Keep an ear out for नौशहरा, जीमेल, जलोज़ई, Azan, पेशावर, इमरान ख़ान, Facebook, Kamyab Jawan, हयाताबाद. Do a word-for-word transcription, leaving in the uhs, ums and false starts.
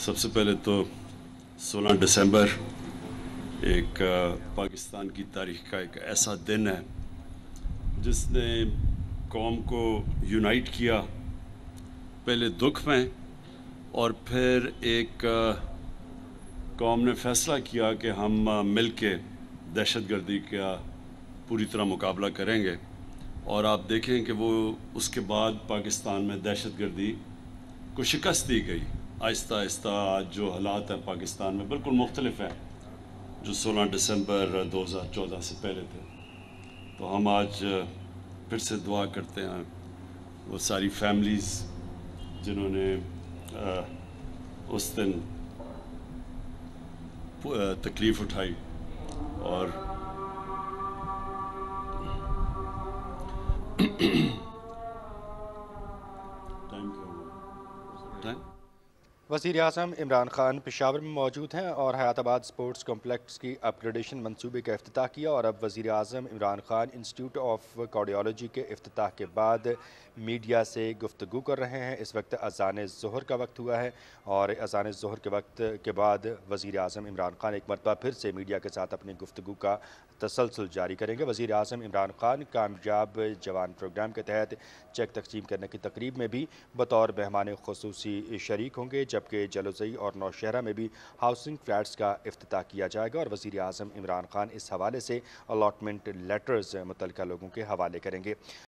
सबसे पहले तो सोलह दिसंबर एक पाकिस्तान की तारीख का एक ऐसा दिन है जिसने कौम को यूनाइट किया, पहले दुख में, और फिर एक कौम ने फैसला किया कि हम मिलके दहशतगर्दी का पूरी तरह मुकाबला करेंगे। और आप देखें कि वो उसके बाद पाकिस्तान में दहशतगर्दी को शिकस्त दी गई। आहिस्ता आहिस्ता आज जो हालात हैं पाकिस्तान में बिल्कुल मुख्तलिफ हैं जो सोलह दिसंबर दो हज़ार चौदह से पहले थे। तो हम आज फिर से दुआ करते हैं वो सारी फैमिलीज़ जिन्होंने उस दिन तकलीफ़ उठाई, और वज़ीर आज़म इमरान ख़ान पेशावर में मौजूद हैं और हयाताबाद स्पोर्ट्स कॉम्प्लेक्स की अपग्रेडेशन मनसूबे का अफ्तिताह किया। और अब वज़ीर आज़म इमरान ख़ान institute of cardiology के अफ्तिताह के बाद मीडिया से गुफ्तगू कर रहे हैं। इस वक्त अज़ान ज़ोहर का वक्त हुआ है और अज़ान ज़ोहर के वक्त के बाद वज़ीर आज़म इमरान ख़ान एक मरतबा फिर से मीडिया के साथ अपनी गुफ्तगू का तसलसल जारी करेंगे। वज़ीर आज़म इमरान ख़ान कामयाब जवान प्रोग्राम के तहत चेक तकसीम करने की तकरीब में भी बतौर मेहमान खुसूसी शरीक होंगे, जबकि जलोज़ई और नौशहरा में भी हाउसिंग फ्लैट्स का इफ्तिताह किया जाएगा। और वज़ीर आज़म इमरान ख़ान इस हवाले से अलॉटमेंट लेटर्स मुतलका लोगों के हवाले करेंगे।